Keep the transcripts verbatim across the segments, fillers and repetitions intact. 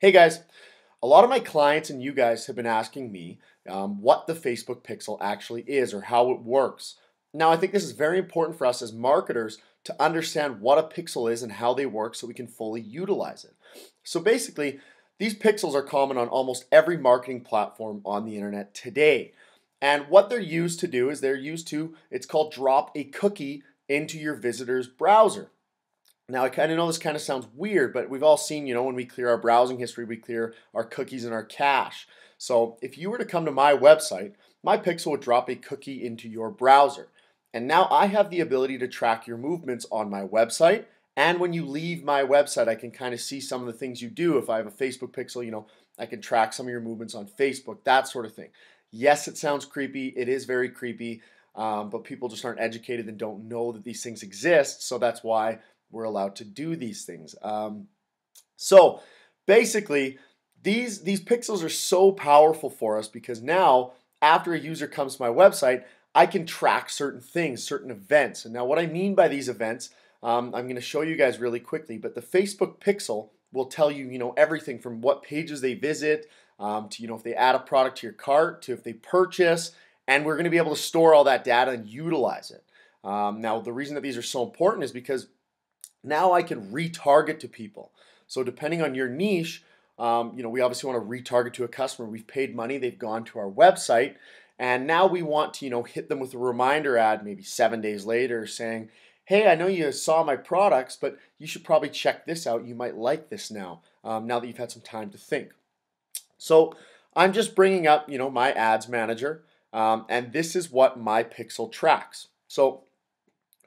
Hey guys, a lot of my clients and you guys have been asking me um, what the Facebook Pixel actually is or how it works. Now I think this is very important for us as marketers to understand what a pixel is and how they work so we can fully utilize it. So basically, these pixels are common on almost every marketing platform on the internet today. And what they're used to do is they're used to, it's called drop a cookie into your visitor's browser. Now, I kind of know this kind of sounds weird, but we've all seen, you know, when we clear our browsing history, we clear our cookies and our cache. So if you were to come to my website, my pixel would drop a cookie into your browser. And now I have the ability to track your movements on my website. And when you leave my website, I can kind of see some of the things you do. If I have a Facebook pixel, you know, I can track some of your movements on Facebook, that sort of thing. Yes, it sounds creepy. It is very creepy, um, but people just aren't educated and don't know that these things exist. So that's why we're allowed to do these things. Um, so basically, these, these pixels are so powerful for us because now after a user comes to my website, I can track certain things, certain events. And now what I mean by these events, um, I'm going to show you guys really quickly, but the Facebook Pixel will tell you, you know, everything from what pages they visit um, to, you know, if they add a product to your cart, to if they purchase, and we're going to be able to store all that data and utilize it. Um, now, the reason that these are so important is because now I can retarget to people. So depending on your niche, um, you know, we obviously want to retarget to a customer. We've paid money, they've gone to our website, and now we want to, you know, hit them with a reminder ad maybe seven days later saying, hey, I know you saw my products, but you should probably check this out. You might like this now, um, now that you've had some time to think. So I'm just bringing up, you know, my Ads Manager, um, and this is what my pixel tracks. So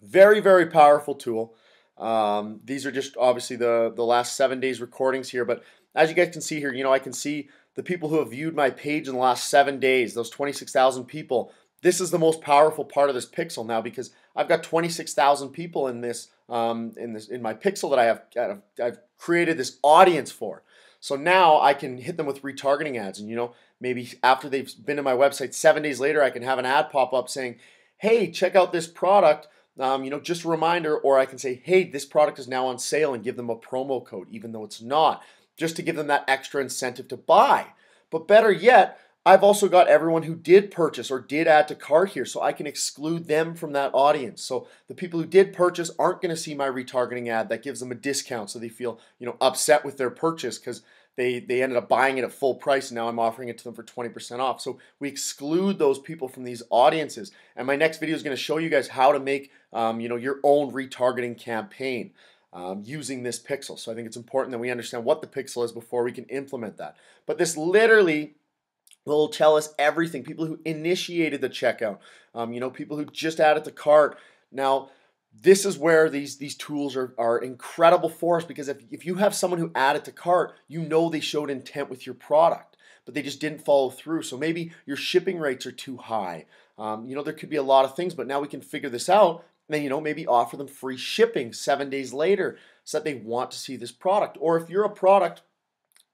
very, very powerful tool. Um, these are just obviously the, the last seven days recordings here, but as you guys can see here, you know, I can see the people who have viewed my page in the last seven days, those twenty-six thousand people. This is the most powerful part of this pixel now because I've got twenty-six thousand people in this, um, in this, in my pixel that I have, I've created this audience for. So now I can hit them with retargeting ads and, you know, maybe after they've been to my website seven days later, I can have an ad pop up saying, hey, check out this product. Um, you know, just a reminder, or I can say, hey, this product is now on sale and give them a promo code, even though it's not, just to give them that extra incentive to buy. But better yet, I've also got everyone who did purchase or did add to cart here, so I can exclude them from that audience. So the people who did purchase aren't going to see my retargeting ad that gives them a discount, so they feel, you know, upset with their purchase because they, they ended up buying it at full price and now I'm offering it to them for twenty percent off. So we exclude those people from these audiences. And my next video is going to show you guys how to make Um, you know, your own retargeting campaign um, using this pixel. So I think it's important that we understand what the pixel is before we can implement that. But this literally will tell us everything. People who initiated the checkout, um, you know, people who just added to cart. Now, this is where these, these tools are, are incredible for us because if, if you have someone who added to cart, you know they showed intent with your product, but they just didn't follow through. So maybe your shipping rates are too high. Um, you know, there could be a lot of things, but now we can figure this out. And then, you know, maybe offer them free shipping seven days later so that they want to see this product. Or if you're a product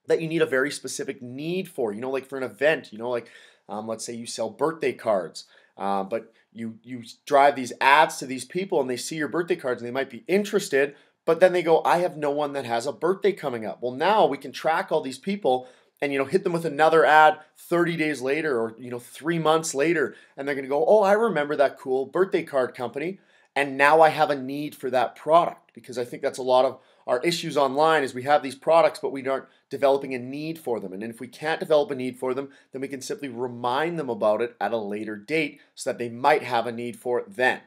that you need a very specific need for, you know, like for an event, you know, like um, let's say you sell birthday cards, uh, but you, you drive these ads to these people and they see your birthday cards and they might be interested, but then they go, I have no one that has a birthday coming up. Well, now we can track all these people and, you know, hit them with another ad thirty days later or, you know, three months later. And they're going to go, oh, I remember that cool birthday card company. And now I have a need for that product because I think that's a lot of our issues online is we have these products, but we aren't developing a need for them. And if we can't develop a need for them, then we can simply remind them about it at a later date so that they might have a need for it then.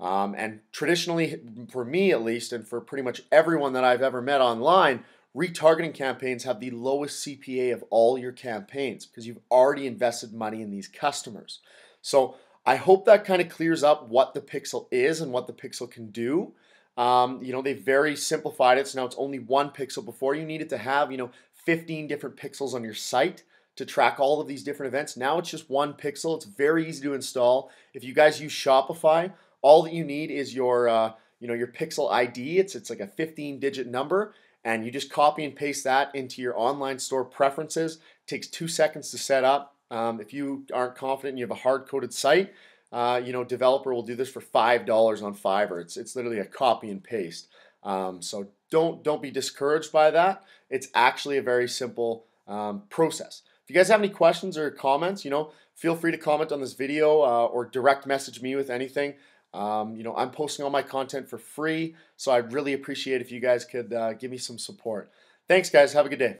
Um, and traditionally, for me at least, and for pretty much everyone that I've ever met online, retargeting campaigns have the lowest C P A of all your campaigns because you've already invested money in these customers. So I hope that kind of clears up what the pixel is and what the pixel can do. Um, you know, they very simplified it, so now it's only one pixel. Before you needed to have, you know, fifteen different pixels on your site to track all of these different events. Now it's just one pixel. It's very easy to install. If you guys use Shopify, all that you need is your, uh, you know, your pixel I D. It's it's like a fifteen digit number, and you just copy and paste that into your online store preferences. It takes two seconds to set up. Um, if you aren't confident and you have a hard-coded site, uh, you know, developer will do this for five dollars on Fiverr. It's, it's literally a copy and paste. Um, so don't, don't be discouraged by that. It's actually a very simple um, process. If you guys have any questions or comments, you know, feel free to comment on this video uh, or direct message me with anything. Um, you know, I'm posting all my content for free, so I'd really appreciate if you guys could uh, give me some support. Thanks, guys. Have a good day.